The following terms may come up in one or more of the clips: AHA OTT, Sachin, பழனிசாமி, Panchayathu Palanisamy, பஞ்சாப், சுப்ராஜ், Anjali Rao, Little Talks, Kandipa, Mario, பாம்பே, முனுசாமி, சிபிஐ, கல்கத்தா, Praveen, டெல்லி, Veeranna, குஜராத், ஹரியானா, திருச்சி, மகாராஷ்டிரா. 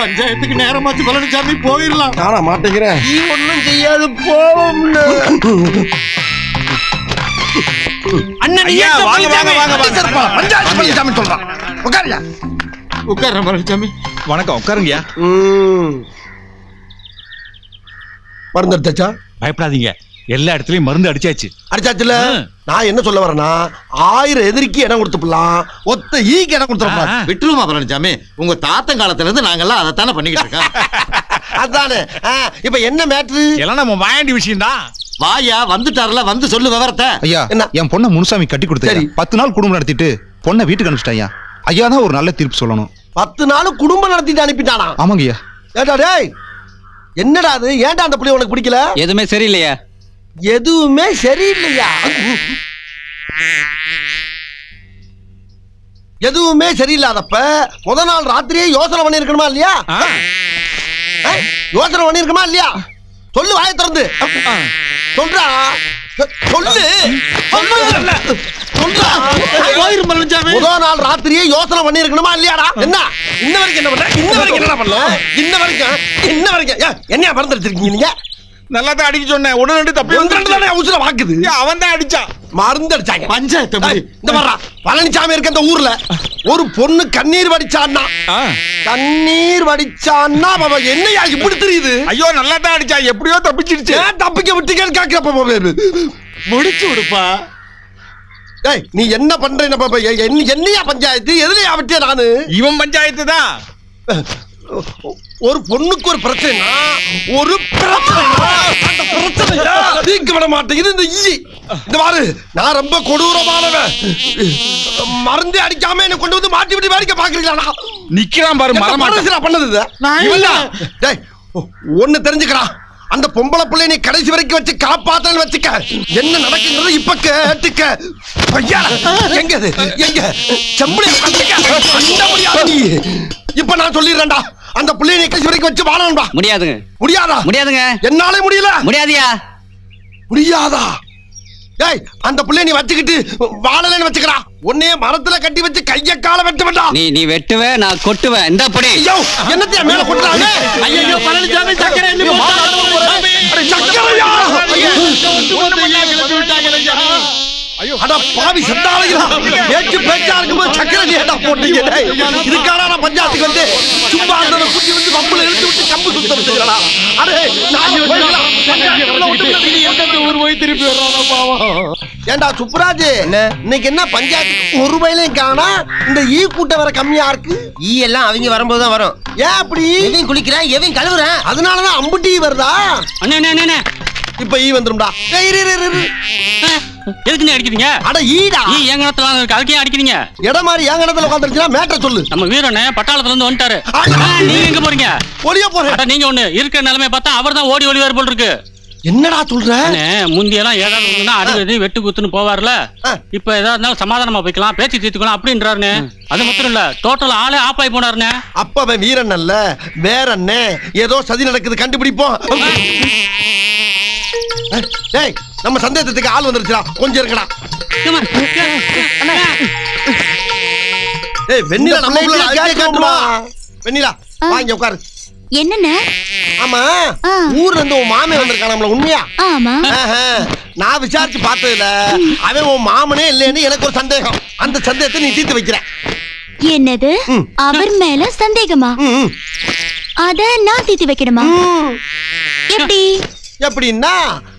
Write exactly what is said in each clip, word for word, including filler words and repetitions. பஞ்சாயத்துக்கு நேரமாச்சு பழனிசாமி போயிடலாம். நானா மாட்டேங்கிறேன். நீ ஒன்றும் செய்யாது போவோம். அண்ணன் நீ வாங்க வாங்க வாங்க வாங்க. பஞ்சாயத்து பழனிசாமி சொல்றா. உட்காருங்க. உட்காருங்க பழனிசாமி. வணக்கம். உட்காருங்கயா. மருந்து அடிச்சாச்சா? பயப்படாதீங்க, எல்லா இடத்துலயும் மருந்து அடிச்சாச்சு. அடிச்சாச்சுல. நான் என்ன சொல்ல வரேன்னா, ஆயிரம் எதிரிக்கு இடம் கொடுத்துடலாம், ஒத்த ஈக்கு இடம் கொடுத்துடலாம். விட்டுருமா பழனிசாமி, உங்க தாத்தன் காலத்துல இருந்து நாங்கெல்லாம் அதைத்தானே பண்ணிக்கிட்டு இருக்கோம். அதானே இப்ப என்ன மேட்ரு எல்லாம் நம்ம வாயண்டி விஷயம் தான். வாயா வந்துட்டாருல, வந்து சொல்லு விவரத்தை. ஐயா, என் பொண்ணை முனுசாமி கட்டி கொடுத்தாரு. பத்து நாள் குடும்பம் நடத்திட்டு பொண்ணை வீட்டுக்கு அனுப்பிச்சிட்டேன். ஐயா ஐயா தான் ஒரு நல்ல தீர்ப்பு சொல்லணும். பத்து நாள் குடும்பம் நடத்திட்டு அனுப்பிட்டானா? ஆமாங்க ஐயா. ஏடா டேய், என்னடா அது? ஏன்டா அந்த புள்ளி உனக்கு பிடிக்கல? எதுவுமே சரியில்லையா? எதுவுமே சரியில்லையா? எதுவுமே சரியில்லாதப்ப முத நாள் ராத்திரியே யோசனை பண்ணிருக்கணுமா இல்லையா? யோசனை பண்ணிருக்கணுமா இல்லையா? சொல்லு, வாயை திறந்து சொல்றா. சொல்லு சொல்றா. முத நாள் ராத்திரியே யோசனை பண்ணிருக்கணுமா இல்லையாடா? என்ன இன்ன வரைக்கும் என்ன பண்ற? இன்ன வரைக்கும் என்ன பண்ணல? இன்ன வரைக்கும் இன்ன வரைக்கும் என்ன மறந்து வச்சிருக்கீங்க நீங்க? நல்லா தான் அடிக்க சொன்னேன். உடனே தப்பி வந்துட்டானே. உசுர வாக்குது. அவன் தான் அடிச்சான். மருந்து அடிச்சாங்க. பஞ்சாயத்து இந்த வரா பழனிசாமி இருக்க அந்த ஊர்ல ஒரு பொண்ணு கண்ணீர் வடிச்சான்னா கண்ணீர் வடிச்சான்னா பாபா என்னையா இப்படி தெரியுது? ஐயோ நல்லா தான் அடிச்சா, எப்படியோ தப்பிச்சிடுச்சு. தப்பிக்க விட்டுக்கேன்னு கேட்கிறப்ப முடிச்சு விடுப்பா. ஏய் நீ என்ன பண்றேன்னு பாப்பா. என்னையா பஞ்சாயத்து? எதுலையா விட்டியா? நானு இவன் பஞ்சாயத்து தான். ஒரு பொண்ணுக்கு ஒரு பிரச்சனைனா ஒரு பிரச்சனை தீர்க்க விட மாட்டேங்குது இந்த ஈ. இந்த பாரு, நான் ரொம்ப கொடூரமானவன். மருந்து அடிக்காம என்ன கொண்டு வந்து மாட்டி விட்டு வேடிக்கை பாக்குறீங்களா? நிக்கிறான் பாரு, மரமாட்டா பண்ணது ஒன்னு தெரிஞ்சுக்கிறான். அந்த பொம்பளை பிள்ளை நீ கடைசி வரைக்கும் வச்சு காப்பாத்தல் வச்சுக்க. என்ன நடக்குங்கிறது இப்ப கேட்டுக்க. ஐயா எங்க அது? எங்க செம்பளை பண்ண முடியாது நீ. இப்ப நான் சொல்லிடுறேன்டா, அந்த பிள்ளையை நீ கடைசி வரைக்கும் வச்சு வாழணும்டா. முடியாதுங்க. முடியாதா? முடியாதுங்க. என்னாலே முடியல. முடியாதியா? முடியாதா? ஏய் அந்த பிள்ளை நீ வச்சுக்கிட்டு வாழலன்னு வச்சுக்கிறா, உன்னையே மரத்துல கட்டி வச்சு கைய கால வெட்டுவடா. நீ நீ வெட்டுவே, நான் கொட்டுவேன். இந்த படி என்னத்தையா மேல கொட்டறானே? ஐயோ பழனிசாமி சக்கரை எண்ணி போட்டான். அட சக்கரையா, ஒண்ணு முன்னாடி கிளப்பி விட்டாங்கடா. ஐயோ அட பாவி சண்டாளையா, பேச்சு பேச்சா இருக்கும்போது சக்கரை நீடா போட்டீங்க. டேய் இதுக்காடா நான் பஞ்சாயத்துக்கு வந்து சும்மா அந்த குட்டி வந்து பம்புல இழுத்து விட்டு கம்பு சுத்துறதுடா. அடே நான் வெச்சலாம் பஞ்சாயத்துல விட்டு நீ எங்க ஊர் போய் திருப்பி வர்றானோ பாவம். ஏண்டா சுப்ராஜ், இன்னைக்கு என்ன பஞ்சாயத்துக்கு ஒரு வயலையும் காணா? இந்த ஈ கூட்ட வர கம்மியா இருக்கு. ஈ எல்லாம் அவங்க வரும்போது தான் வரும். ஏன் அப்படி? எவையும் குளிக்கிறேன், எவையும் கழுவுறேன், அதனாலதான் அம்புட்டி வருதா? அண்ணா இப்ப ஈ வந்துரும்டா. எதுக்குன்னு அடிக்கிறீங்க? அட ஈடா, ஈ ஏங்கனத்துல இருக்கு, அதுக்கே அடிக்கிறீங்க. எட மாதிரி ஏங்கனத்துல உட்கார்ந்திருச்சா மேட்டர் சொல்லு. நம்ம வீரண்ணே பட்டாளத்துல இருந்து வந்துட்டாரு. நீங்க எங்க போறீங்க? ஒளிய போறேன். அட நீங்க ஒண்ணு இருக்கிற நிலைமை பார்த்தா அவர்தான் ஓடி ஓடி வேறு போல் இருக்கு. என்னடா சொல்ற? முந்தியெல்லாம் ஏதாவது ஒண்ணுன்னா அறுபது வெட்டு குத்துன்னு போவார்ல, இப்ப ஏதாவது இருந்தாலும் சமாதானமா போய்க்கலாம், பேச்சு தீர்த்துக்கலாம் அப்படின்றாருன்னு. அது மட்டும் இல்ல, டோட்டல் ஆளே ஆஃப் ஆகி போனாருன்னு. அப்பவே வீரன் அல்ல வேற என்ன, ஏதோ சதி நடக்குது, கண்டுபிடிப்போம். ஏய் நம்ம சந்தேகத்துக்கு ஆள் வந்துருச்சுடா, கொஞ்சம் இருக்கடா. ஏய் வெண்ணிலா நம்ம ஊர்ல ஐடியா காட்டுமா? வெண்ணிலா வா இங்க உட்காரு. என்னண்ணே? ஆமா ஊர்ல இருந்து உன் மாமே வந்திருக்கானாம்ல, உண்மையா? ஆமா. நான் விசாரிச்சு பார்த்ததுல அவன் உன் மாமனே இல்லைன்னு எனக்கு ஒரு சந்தேகம். அந்த சந்தேகத்தை நீ தீர்த்து வைக்கிற. என்னது? அவர் மேல சந்தேகமா? அத நான் தீர்த்து வைக்கணுமா? எப்படி? எப்படின்னா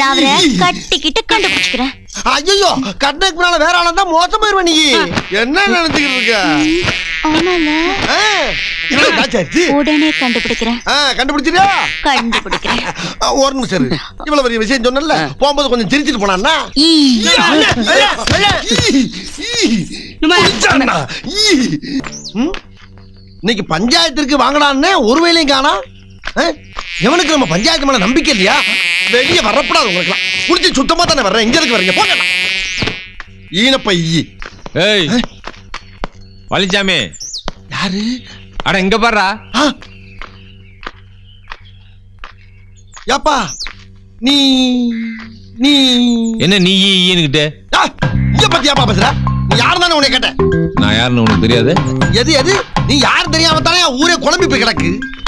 நான் கட்டிக்கிட்டு கண்டுபிடிச்சுக்கிறேன். ஐயோ கட்டக்கு மேல வேற ஆளா தான் மோசம் போயிருவ. நீ என்ன நினைச்சிட்டு இருக்க? ஆமால உடனே கண்டுபிடிக்கிறேன். கண்டுபிடிச்சியா? கண்டுபிடிக்கிறேன். ஒரு நிமிஷம். இவ்வளவு பெரிய விஷயம் சொன்னல, போகும்போது கொஞ்சம் சிரிச்சிட்டு போனான்னா. இன்னைக்கு பஞ்சாயத்திற்கு வாங்கலான்னு ஒரு வேலையும் காணா. எவனுக்கு நம்ம பஞ்சாயத்து மேல நம்பிக்கை இல்லையா? வெளியே வரப்படாது உங்களுக்குலாம். குடிச்சு சுத்தமா தானே வர்றேன். எங்க இருக்கு வரீங்க? போங்க. ஈனப்பை பழனிசாமி யாரு? அட எங்க பாரு. யாப்பா நீ நீ என்ன நீ ஈனுகிட்ட இங்க பத்தியாப்பா பேசுற? நீ யார் தானே உனக்கு கேட்டேன். நான் யாருன்னு உனக்கு தெரியாது? எது எது நீ யார் தெரியாம தானே ஊரே குழம்பி போய் கிடக்கு.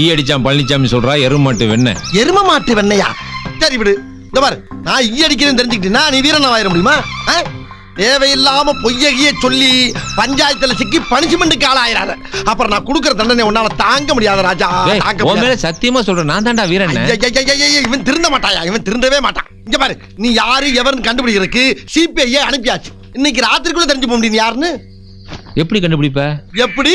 ஈ அடிச்சான் பழனிசாமி சொல்றா. எருமாட்டு வெண்ண. எரும மாட்டு வெண்ணையா? சரி விடு. இந்த பாரு நான் ஈ அடிக்கிறேன்னு தெரிஞ்சுக்கிட்டேன்னா நீ வீரனா ஆயிட முடியுமா? தேவையில்லாம பொய்யகிய சொல்லி பஞ்சாயத்துல சிக்கி பனிஷ்மெண்ட்டுக்கு ஆளாயிராரு. அப்புறம் நான் கொடுக்கற தண்டனை உன்னால தாங்க முடியாத ராஜா. சத்தியமா சொல்றேன் நான் தாண்டா வீரன். இவன் திருந்த மாட்டாயா? இவன் திருந்தவே மாட்டான். இங்க பாரு நீ யாரு எவருன்னு கண்டுபிடிக்கிறதுக்கு சிபிஐ அனுப்பியாச்சு. இன்னைக்கு ராத்திரிக்குள்ள தெரிஞ்சு போக முடியும் யாருன்னு. எப்படி கண்டுபிடிப்ப? எப்படி?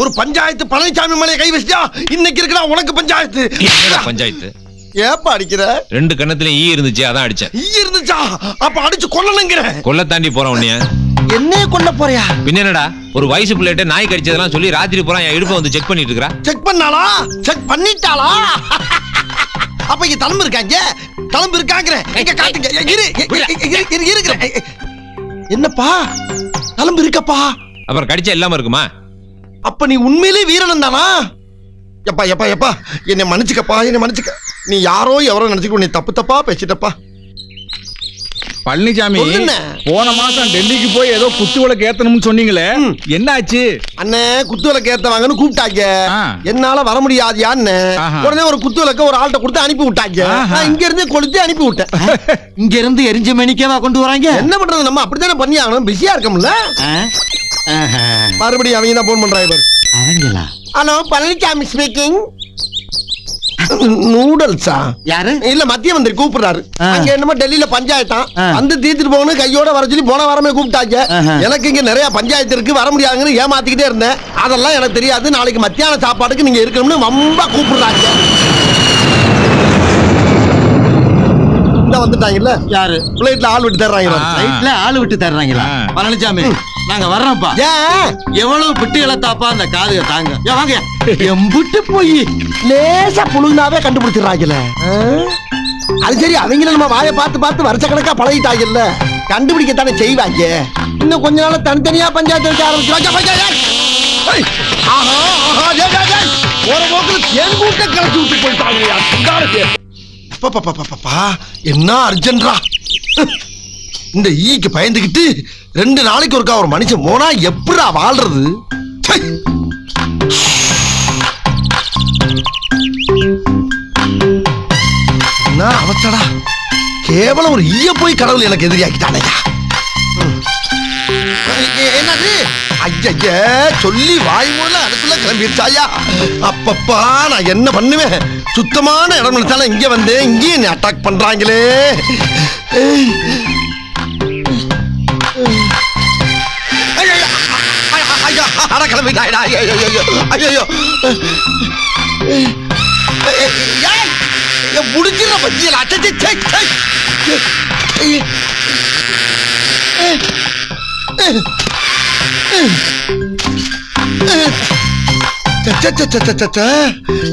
ஒரு பஞ்சாயத்து பழனிசாமி மேலே கை வச்சியா? இன்னைக்கு இருக்கா உனக்கு பஞ்சாயத்து? பஞ்சாயத்து ஏப்பா அடிக்கிற? ரெண்டு கண்ணத்துல ஈ இருந்துச்சு அதான் அடிச்சேன். ஈ இருந்துச்சா? அப்ப அடிச்சு கொல்லணுங்கிற. கொல்ல தாண்டி போறேன் உன்னைய. என்ன கொல்ல போறியா? பின்ன என்னடா ஒரு வயசு பிள்ளைட்ட நாய் கடிச்சதெல்லாம் சொல்லி ராத்திரி போறான். என் இடுப்பை வந்து செக் பண்ணிட்டு இருக்கா. செக் பண்ணாளா? செக் பண்ணிட்டாளா? அப்ப இங்க தளம்பு இருக்காங்க. தளம்பு இருக்காங்கிற எங்க காட்டுங்க இருக்கிற. என்னப்பா தளம்பு இருக்கப்பா? அப்புறம் கடிச்சா இல்லாம இருக்குமா? அப்ப நீ உண்மையிலே வீரன் தானா? எப்பா எப்பா எப்பா என்னை மன்னிச்சுக்கப்பா. என்னை மன்னிச்சுக்க. நீ யாரோ எவரோ நினைச்சுக்க. நீ தப்பு தப்பா பேசிட்டப்பா பழனிசாமி. போன மாசம் டெல்லிக்கு போய் ஏதோ குத்து விளக்கு ஏத்தணும்னு சொன்னீங்களே, என்ன ஆச்சு? அண்ணே குத்து விளக்கு ஏத்தவாங்கன்னு கூப்பிட்டாங்க. என்னால வர முடியாதியான்னு உடனே ஒரு குத்து விளக்க ஒரு ஆள்கிட்ட கொடுத்து அனுப்பி விட்டாங்க. நான் இங்க இருந்து கொளுத்து அனுப்பி விட்டேன். இங்க இருந்து எரிஞ்ச மணிக்கேவா கொண்டு வராங்க? என்ன பண்றது நம்ம அப்படித்தானே பண்ணி ஆகணும். பிஸியா இருக்கோம்ல. மறுபடியும் அவங்க தான் போன் பண்றாங்க பாரு. அவங்களா? Hello பழனிசாமி speaking. நூடல்ஸா? யாரு? இல்ல மத்திய மந்திரி கூப்பிடுறாரு. அங்க என்னமோ டெல்லியில பஞ்சாயத்தான் வந்து தீர்த்துட்டு போகணும் கையோட வர சொல்லி போன வாரமே கூப்பிட்டாங்க. எனக்கு இங்க நிறைய பஞ்சாயத்து இருக்கு வர முடியாதுன்னு ஏமாத்திக்கிட்டே இருந்தேன். அதெல்லாம் எனக்கு தெரியாது நாளைக்கு மத்தியான சாப்பாடுக்கு நீங்க இருக்கணும்னு ரொம்ப கூப்பிடுறாங்க. வந்துட்டாங்கல்ல யாரு? பிளைட்ல ஆள் விட்டு தர்றாங்க. பிளைட்ல ஆள் விட்டு தர்றாங்களா? பழனிசாமி நாங்க வர்றோம்ப்பா. எவ்வளவு பிட்டுகளை தாப்பா அந்த காதுக தாங்க. வாங்க எம்பிட்டு போய் லேசா புழுந்தாவே கண்டுபிடிச்சிடறாங்கல்ல. அது சரி அவங்கள நம்ம வாயை பார்த்து பார்த்து வருஷ கணக்கா பழகிட்டாங்கல்ல, கண்டுபிடிக்கத்தானே செய்வாங்க. இன்னும் கொஞ்ச நாள் தனித்தனியா பஞ்சாயத்து வைக்க ஆரம்பிச்சு என்ன அர்ஜென்ட்ரா. இந்த ஈக்கு பயந்துகிட்டு ரெண்டு நாளைக்கு ஒருக்கா ஒரு மனுஷன் போனா எப்படா வாழ்றது? அவசடா கேவலம் ஒரு ஈய போய் கடவுள் எனக்கு எதிரியாக்கிட்டானே. என்னது ஐயா சொல்லி வாய்மூல அடுப்புல கிளம்பிடுச்சாயா? அப்பப்பா நான் என்ன பண்ணுவேன்? சுத்தமான இடம் நினைச்சாலும் இங்க வந்து இங்கே என்ன அட்டாக் பண்றாங்களே. அட கிளம்பிட்டாயடா. ஐயோ ஐயோ ஐயோ ஏய் முடிச்சிர பத்தியல அடடே டே டே.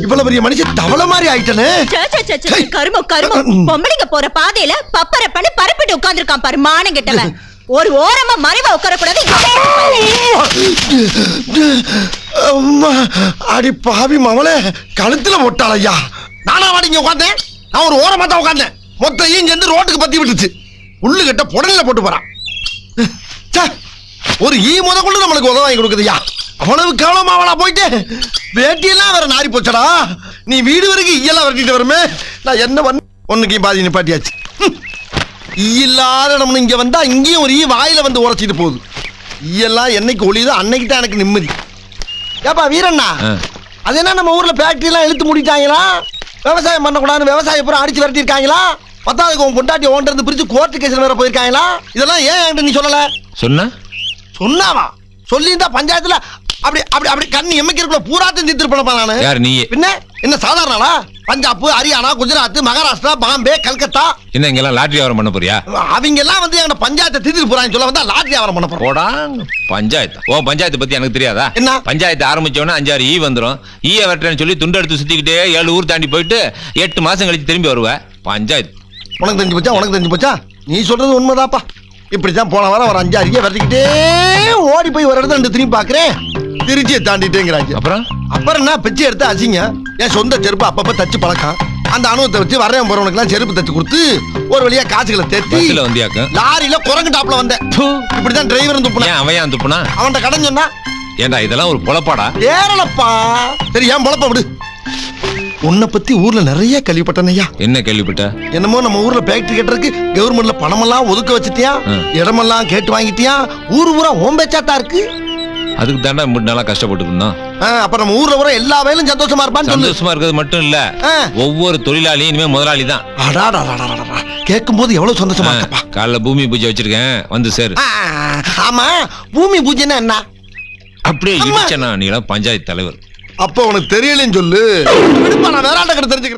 இவ்வளவு பெரிய மனுஷன் தவள மாதிரி ஆயிட்டனே. கருமம் கருமம் பொம்பளைங்க போற பாதையில பப்பர பண்ணி பரப்பிட்டு உட்கார்ந்திருக்கான் பாரு மானங்கெட்டவன். ஒரு ஓரமா மறைவா உட்காரக்கூடாது. அடி பாவி மவளே கழுத்துல ஒட்டாளையா. நானா வாடிங்க உட்கார்ந்தேன். நான் ஒரு ஓரமா தான் உட்கார்ந்தேன். மொத்த ஈஞ்சு வந்து ரோட்டுக்கு பத்தி விட்டுச்சு. உள்ளுகிட்ட புடனில போட்டு போறான். ஒரு ஈ முத கொண்டு நம்மளுக்கு உதவாயி கொடுக்குதுயா. அவ்வளவு கேவலமா அவளா போயிட்டு வேட்டியெல்லாம் வேற நாரி போச்சடா. நீ வீடு வரைக்கும் ஈயெல்லாம் வரட்டிட்டு வருமே. நான் என்ன பண்ண ஒன்னுக்கு பாதி நிப்பாட்டியாச்சு. ஈயில்லாத நம்ம இங்கே வந்தால் இங்கேயும் ஒரு ஈ வாயில் வந்து உரைச்சிட்டு போகுது. ஈயெல்லாம் என்னைக்கு ஒளியுதோ அன்னைக்கு தான் எனக்கு நிம்மதி. ஏப்பா வீரண்ணா, அது என்ன நம்ம ஊரில் ஃபேக்ட்ரிலாம் இழுத்து முடிட்டாங்களா? விவசாயம் பண்ணக்கூடாதுன்னு விவசாய பூரா அடித்து விரட்டியிருக்காங்களா? பத்தாவதுக்கு உன் பொண்டாட்டி ஓன்றது பிரித்து கோர்ட்டு கேஸில் வேறு போயிருக்காங்களா? இதெல்லாம் ஏன் என்கிட்ட நீ சொல்லலை? சொன்னா சொன்னாவா சொல்லியிருந்தா பஞ்சாயத்தில் அப்படி அப்படி அப்படி கண்ணு எம்மைக்கிறக்குள்ள பூராத்தையும் தீர்த்துருப்பேனப்பா நான். யார் நீ? என்ன என்ன சாதாரணா? பஞ்சாப், ஹரியானா, குஜராத், மகாராஷ்டிரா, பாம்பே, கல்கத்தா என்ன இங்கெல்லாம் லாட்ரி வியாபாரம் பண்ண போறியா? அவங்க எல்லாம் வந்து எங்க பஞ்சாயத்தை தீர்த்துட்டு போறான்னு சொல்ல வந்தா லாட்ரி வியாபாரம் பண்ண போறோம். ஓடா பஞ்சாயத்து. ஓ பஞ்சாயத்து பத்தி எனக்கு தெரியாதா? என்ன பஞ்சாயத்து ஆரம்பிச்சோன்னா அஞ்சாறு ஈ வந்துடும். ஈய வரட்டேன்னு சொல்லி துண்டு எடுத்து சுத்திக்கிட்டே ஏழு ஊர் தாண்டி போயிட்டு எட்டு மாசம் கழிச்சு திரும்பி வருவேன். பஞ்சாயத்து உனக்கு தெரிஞ்சு போச்சா? உனக்கு தெரிஞ்சு போச்சா? நீ சொல்றது உண்மைதாப்பா. இப்படிதான் போன வாரம் ஒரு அஞ்சாறு ஈய வரட்டிக்கிட்டே ஓடி போய் ஒரு இடத்துல ரெண்டு திரும்பி பாக்குறேன். திருச்சியை தாண்டிட்டேங்கிறாங்க. அப்புறம் அப்புறம் என்ன பிச்சை எடுத்து அசிங்க. என் சொந்த செருப்பு அப்பப்போ தச்சு பழக்கம். அந்த அனுபவத்தை வச்சு வரேன் போறவனுக்குலாம் செருப்பு தச்சு கொடுத்து ஒரு வழியா காசுகளை தேத்தி லாரியில குரங்கு டாப்ல வந்தேன். இப்படிதான் டிரைவர் துப்புனா. அவன் துப்புனா அவன்கிட்ட கடன் சொன்னா. ஏண்டா இதெல்லாம் ஒரு பொழப்பாடா? ஏறலப்பா. சரி ஏன் பொழப்ப விடு. உன்னை பத்தி ஊர்ல நிறைய கேள்விப்பட்டனையா. என்ன கேள்விப்பட்ட? என்னமோ நம்ம ஊர்ல ஃபேக்டரி கட்டறதுக்கு கவர்மெண்ட்ல பணமெல்லாம் ஒதுக்க வச்சுட்டியா, இடமெல்லாம் கேட்டு வாங்கிட்டியா, ஊர் ஊரா ஓம்பேச்சாத்தா இருக்கு. அதுக்கு தாண்டா மூணு நாளா கஷ்டப்பட்டுருந்தோம். அப்ப நம்ம ஊர்ல வர எல்லா வேலையும் சந்தோஷமா இருப்பான்னு சந்தோஷமா இருக்கிறது மட்டும் இல்ல, ஒவ்வொரு தொழிலாளியும் இனிமே முதலாளி தான். கேட்கும் போது எவ்வளவு சந்தோஷமா இருக்கப்பா. காலைல பூமி பூஜை வச்சிருக்கேன் வந்து சேரு. ஆமா பூமி பூஜைன்னா என்ன? அப்படியே இடிச்சனா நீங்க பஞ்சாயத்து தலைவர். அப்ப உனக்கு தெரியலன்னு சொல்லு. நான் வேற ஆட்ட கிட்ட தெரிஞ்சுக்கிறேன்.